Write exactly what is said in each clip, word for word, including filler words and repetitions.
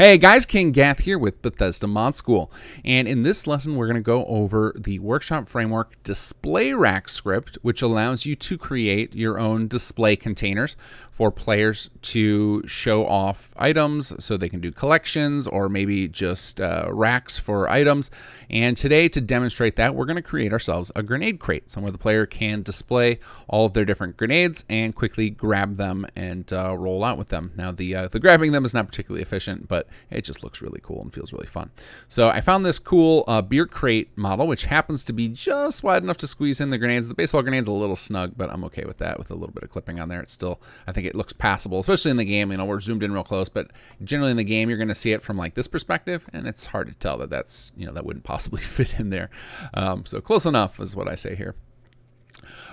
Hey guys, King Gath here with Bethesda Mod School, and in this lesson we're going to go over the Workshop Framework Display Rack Script, which allows you to create your own display containers for players to show off items so they can do collections or maybe just uh, racks for items. And today, to demonstrate that, we're going to create ourselves a grenade crate, somewhere the player can display all of their different grenades and quickly grab them and uh, roll out with them. Now the, uh, the grabbing them is not particularly efficient, but it just looks really cool and feels really fun. So I found this cool uh, beer crate model, which happens to be just wide enough to squeeze in the grenades. The baseball grenade's a little snug, but I'm okay with that. With a little bit of clipping on there, it's still, I think it looks passable, especially in the game. You know, we're zoomed in real close, but generally in the game, you're going to see it from like this perspective, and it's hard to tell that that's, you know, that wouldn't possibly fit in there. Um, so close enough is what I say here.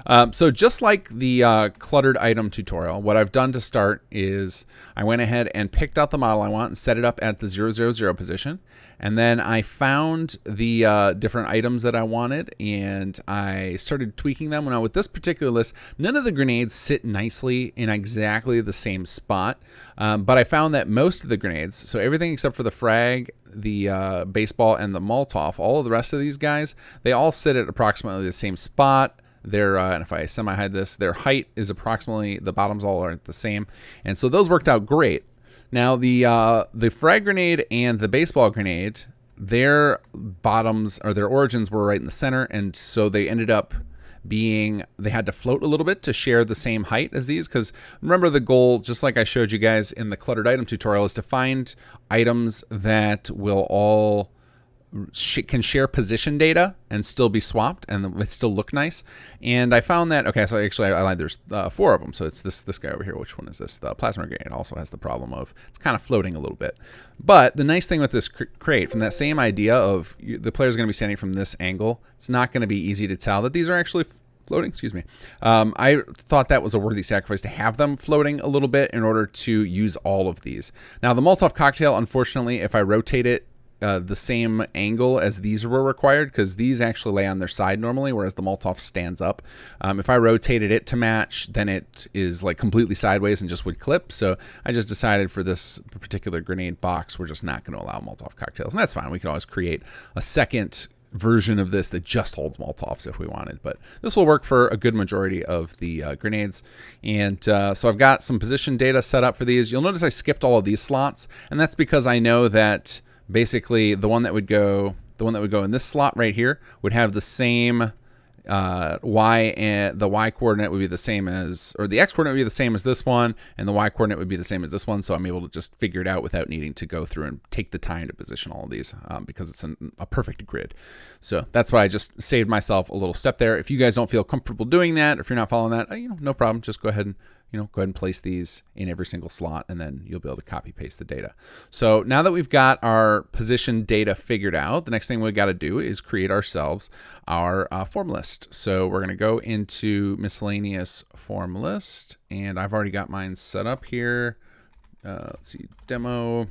Um, so just like the uh, cluttered item tutorial, what I've done to start is I went ahead and picked out the model I want and set it up at the zero zero zero position. And then I found the uh, different items that I wanted, and I started tweaking them. Now with this particular list, none of the grenades sit nicely in exactly the same spot, um, but I found that most of the grenades, so everything except for the frag, the uh, baseball, and the Molotov, all of the rest of these guys, they all sit at approximately the same spot. Their, uh, and if I semi-hide this, their height is approximately, the bottoms all aren't the same. And so those worked out great. Now the, uh, the frag grenade and the baseball grenade, their bottoms or their origins were right in the center. And so they ended up being, they had to float a little bit to share the same height as these. Because remember, the goal, just like I showed you guys in the cluttered item tutorial, is to find items that will all can share position data and still be swapped and it still look nice. And I found that, okay, so actually I lied, there's uh, four of them. So it's this this guy over here. Which one is this? The plasma grenade also has the problem of it's kind of floating a little bit. But the nice thing with this crate, from that same idea of you, the player's going to be standing from this angle, it's not going to be easy to tell that these are actually floating, excuse me. Um, I thought that was a worthy sacrifice to have them floating a little bit in order to use all of these. Now the Molotov cocktail, unfortunately, if I rotate it Uh, the same angle as these were required, because these actually lay on their side normally, whereas the Molotov stands up. Um, if I rotated it to match, then it is like completely sideways and just would clip. So I just decided for this particular grenade box, we're just not going to allow Molotov cocktails, and that's fine. We can always create a second version of this that just holds Molotovs if we wanted, but this will work for a good majority of the uh, grenades. And uh, so I've got some position data set up for these. You'll notice I skipped all of these slots, and that's because I know that basically the one that would go, the one that would go in this slot right here would have the same uh, y, and the y coordinate would be the same as, or the x coordinate would be the same as this one, and the y coordinate would be the same as this one. So I'm able to just figure it out without needing to go through and take the time to position all of these um, because it's an, a perfect grid. So that's why I just saved myself a little step there. If you guys don't feel comfortable doing that, if you're not following that, you know, no problem. Just go ahead and you know, go ahead and place these in every single slot, and then you'll be able to copy paste the data. So now that we've got our position data figured out, the next thing we got to do is create ourselves our uh, form list. So we're going to go into miscellaneous form list, and I've already got mine set up here. Uh, let's see, demo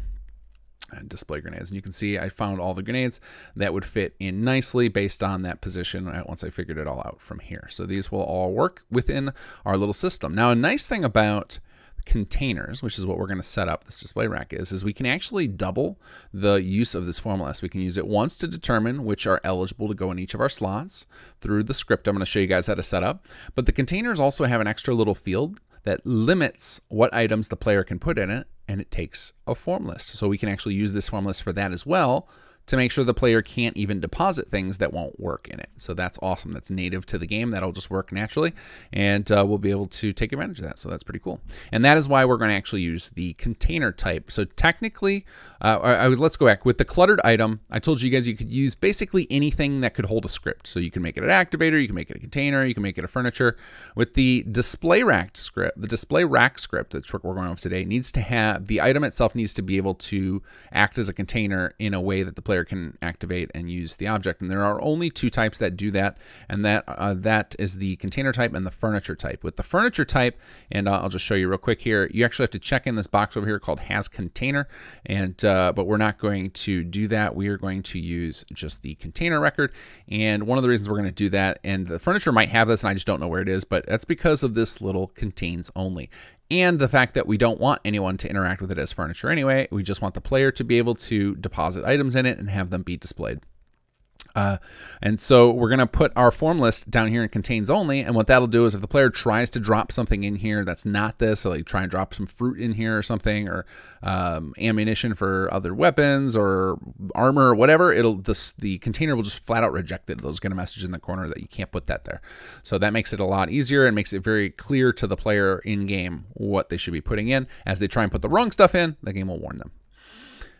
and display grenades. And you can see I found all the grenades that would fit in nicely based on that position once I figured it all out from here. So these will all work within our little system. Now, a nice thing about containers, which is what we're going to set up this display rack is, is we can actually double the use of this form list. We can use it once to determine which are eligible to go in each of our slots through the script I'm going to show you guys how to set up. But the containers also have an extra little field that limits what items the player can put in it, and it takes a form list. So we can actually use this form list for that as well, to make sure the player can't even deposit things that won't work in it. So that's awesome. That's native to the game. That'll just work naturally, and uh, we'll be able to take advantage of that. So that's pretty cool. And that is why we're going to actually use the container type. So technically, uh, I, I, let's go back. With the cluttered item, I told you guys you could use basically anything that could hold a script. So you can make it an activator, you can make it a container, you can make it a furniture. With the display rack script, the display rack script, that's what we're going over today, needs to have, the item itself needs to be able to act as a container in a way that the player can activate and use the object. And there are only two types that do that, and that uh, that is the container type and the furniture type. With the furniture type, and I'll just show you real quick here, you actually have to check in this box over here called has container, and uh, but we're not going to do that. We are going to use just the container record, and one of the reasons we're going to do that, and the furniture might have this and I just don't know where it is, but that's because of this little contains only. and the fact that we don't want anyone to interact with it as furniture anyway. We just want the player to be able to deposit items in it and have them be displayed. Uh, and so we're going to put our form list down here in contains only. And what that'll do is if the player tries to drop something in here that's not this, so they try and drop some fruit in here or something, or um, ammunition for other weapons or armor or whatever, it'll this, the container will just flat out reject it. It'll just get a message in the corner that you can't put that there. So that makes it a lot easier and makes it very clear to the player in game what they should be putting in. As they try and put the wrong stuff in, the game will warn them.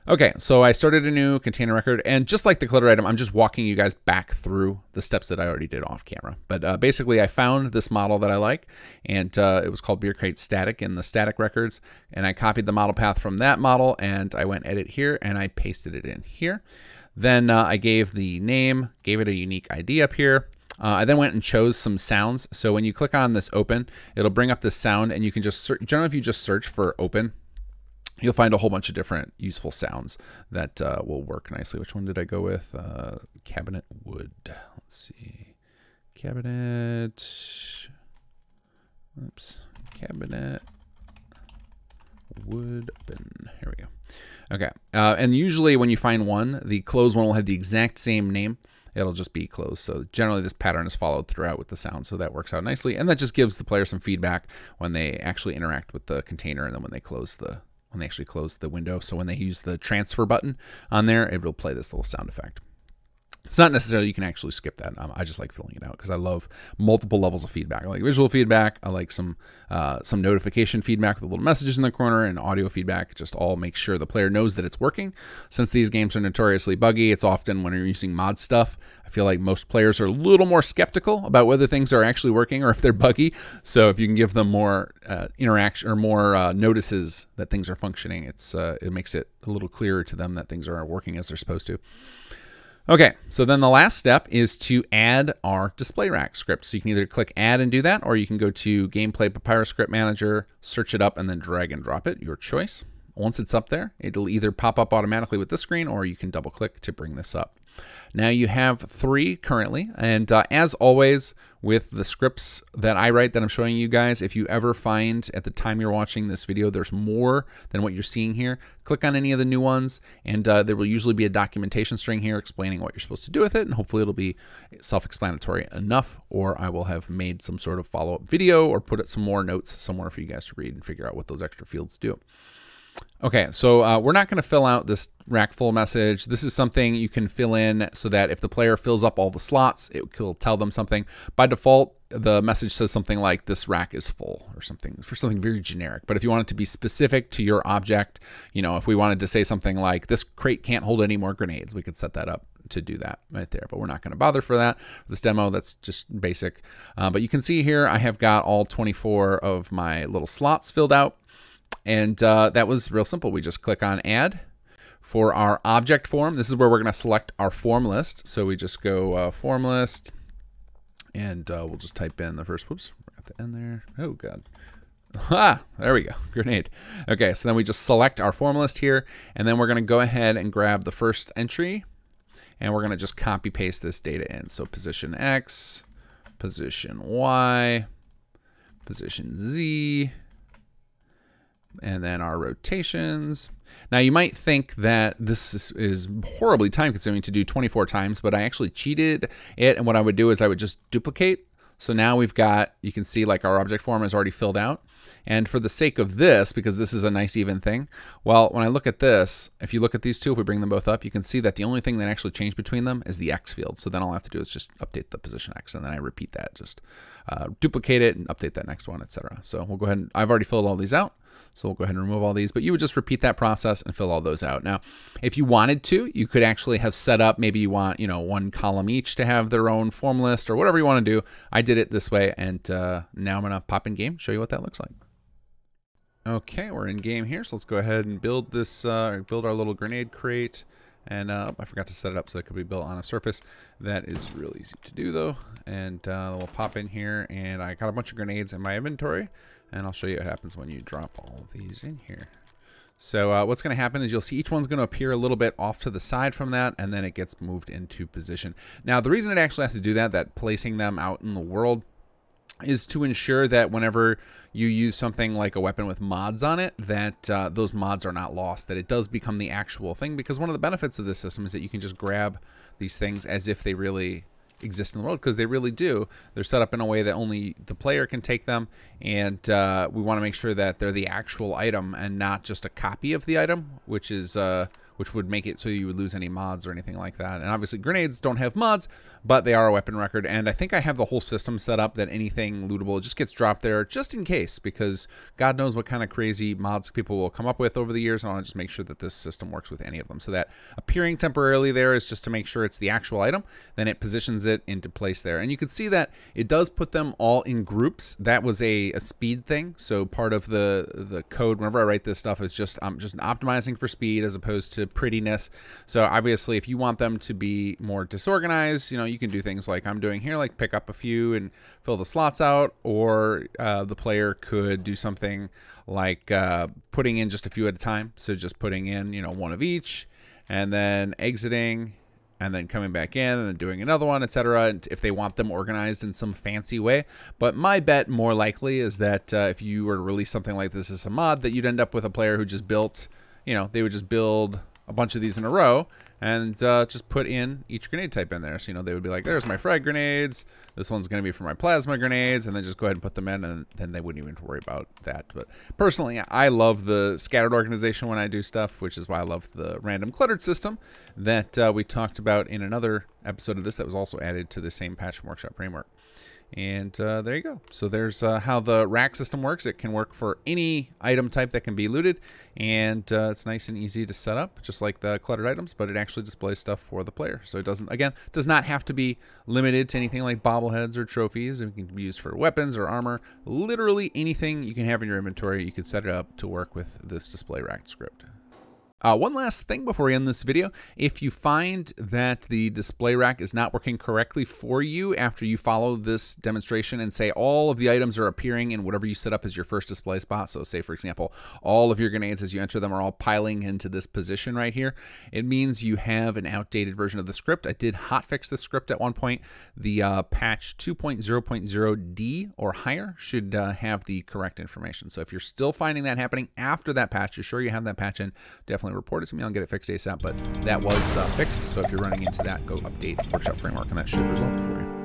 Okay, so I started a new container record, and just like the clutter item, I'm just walking you guys back through the steps that I already did off camera. But uh, basically, I found this model that I like, and uh, it was called Beer Crate Static in the static records, and I copied the model path from that model, and I went edit here, and I pasted it in here. Then uh, I gave the name, gave it a unique I D up here. Uh, I then went and chose some sounds. So when you click on this open, it'll bring up this sound, and you can just search. Generally, if you just search for open, you'll find a whole bunch of different useful sounds that uh, will work nicely. Which one did I go with? Uh, cabinet wood. Let's see. Cabinet. Oops. Cabinet wood bin. Here we go. Okay. Uh, and usually when you find one, the closed one will have the exact same name. It'll just be closed. So generally this pattern is followed throughout with the sound. So that works out nicely. And that just gives the player some feedback when they actually interact with the container and then when they close the When they actually close the window. So when they use the transfer button on there, it will play this little sound effect. It's not necessarily you can actually skip that. Um, I just like filling it out because I love multiple levels of feedback. I like visual feedback. I like some uh, some notification feedback with little messages in the corner and audio feedback. Just all make sure the player knows that it's working. Since these games are notoriously buggy, it's often when you're using mod stuff, I feel like most players are a little more skeptical about whether things are actually working or if they're buggy. So if you can give them more uh, interaction or more uh, notices that things are functioning, it's uh, it makes it a little clearer to them that things are working as they're supposed to. Okay, so then the last step is to add our display rack script. So you can either click add and do that, or you can go to gameplay Papyrus Script Manager, search it up, and then drag and drop it, your choice. Once it's up there, it'll either pop up automatically with this screen, or you can double click to bring this up. Now you have three currently, and uh, as always with the scripts that I write that I'm showing you guys, if you ever find at the time you're watching this video there's more than what you're seeing here, click on any of the new ones, and uh, there will usually be a documentation string here explaining what you're supposed to do with it, and hopefully it'll be self-explanatory enough, or I will have made some sort of follow-up video or put some more notes somewhere for you guys to read and figure out what those extra fields do. Okay, so uh, we're not going to fill out this rack full message. This is something you can fill in so that if the player fills up all the slots, it will tell them something. By default, the message says something like this rack is full or something, for something very generic. But if you want it to be specific to your object, you know, if we wanted to say something like this crate can't hold any more grenades, we could set that up to do that right there, but we're not going to bother for that. For this demo, that's just basic. Uh, but you can see here I have got all twenty-four of my little slots filled out. And uh, that was real simple. We just click on add for our object form. This is where we're going to select our form list. So we just go uh, form list, and uh, we'll just type in the first, whoops, we're at the end there. Oh God. Ah, there we go. Grenade. Okay. So then we just select our form list here, and then we're going to go ahead and grab the first entry, and we're going to just copy paste this data in. So position X, position Y, position Z, and then our rotations. Now you might think that this is, is horribly time consuming to do twenty-four times, but I actually cheated it. And what I would do is I would just duplicate. So now we've got, you can see like our object form is already filled out. And for the sake of this, because this is a nice even thing, well, when I look at this, if you look at these two, if we bring them both up, you can see that the only thing that actually changed between them is the X field. So then all I have to do is just update the position X, and then I repeat that, just uh, duplicate it and update that next one, et cetera. So we'll go ahead and I've already filled all these out. So we'll go ahead and remove all these, but you would just repeat that process and fill all those out. Now, if you wanted to, you could actually have set up, maybe you want, you know, one column each to have their own form list or whatever you want to do. I did it this way, and uh, now I'm going to pop in game, show you what that looks like. Okay, we're in game here, so let's go ahead and build this, uh, build our little grenade crate. And uh, I forgot to set it up so it could be built on a surface. That is really easy to do though. And uh, we'll pop in here, and I got a bunch of grenades in my inventory, and I'll show you what happens when you drop all of these in here. So uh, what's going to happen is you'll see each one's going to appear a little bit off to the side from that, and then it gets moved into position. Now the reason it actually has to do that, that placing them out in the world, is to ensure that whenever you use something like a weapon with mods on it, that uh, those mods are not lost, that it does become the actual thing. Because one of the benefits of this system is that you can just grab these things as if they really exist in the world, because they really do. They're set up in a way that only the player can take them, and uh, we want to make sure that they're the actual item and not just a copy of the item, which is uh, which would make it so you would lose any mods or anything like that. And obviously grenades don't have mods, but they are a weapon record, and I think I have the whole system set up that anything lootable just gets dropped there just in case, because God knows what kind of crazy mods people will come up with over the years, and I want to just make sure that this system works with any of them. So that appearing temporarily there is just to make sure it's the actual item, then it positions it into place there. And you can see that it does put them all in groups. That was a, a speed thing, so part of the, the code, whenever I write this stuff, is just, I'm just optimizing for speed as opposed to prettiness. So obviously if you want them to be more disorganized, you know, you can do things like I'm doing here, like pick up a few and fill the slots out, or uh, the player could do something like uh, putting in just a few at a time. So just putting in, you know, one of each, and then exiting, and then coming back in, and then doing another one, et cetera, if they want them organized in some fancy way. But my bet, more likely, is that uh, if you were to release something like this as a mod, that you'd end up with a player who just built, you know, they would just build a bunch of these in a row, and uh, just put in each grenade type in there. So, you know, they would be like, there's my frag grenades, this one's going to be for my plasma grenades, and then just go ahead and put them in, and then they wouldn't even have to worry about that. But personally, I love the scattered organization when I do stuff, which is why I love the random cluttered system that uh, we talked about in another episode of this that was also added to the same patch from Workshop Framework. And uh, there you go. So there's uh, how the rack system works. It can work for any item type that can be looted, and uh, it's nice and easy to set up, just like the cluttered items, but it actually displays stuff for the player. So it doesn't, again, does not have to be limited to anything like bobbleheads or trophies. It can be used for weapons or armor, literally anything you can have in your inventory. You can set it up to work with this display rack script. Uh, one last thing before we end this video. If you find that the display rack is not working correctly for you after you follow this demonstration and say all of the items are appearing in whatever you set up as your first display spot, so say for example all of your grenades as you enter them are all piling into this position right here, it means you have an outdated version of the script. I did hotfix the script at one point. The uh, patch two point zero point zero D or higher should uh, have the correct information. So if you're still finding that happening after that patch, you're sure you have that patch in, definitely report it to me. I'll get it fixed ASAP, but that was uh, fixed. So if you're running into that, go update Workshop Framework, and that should resolve it for you.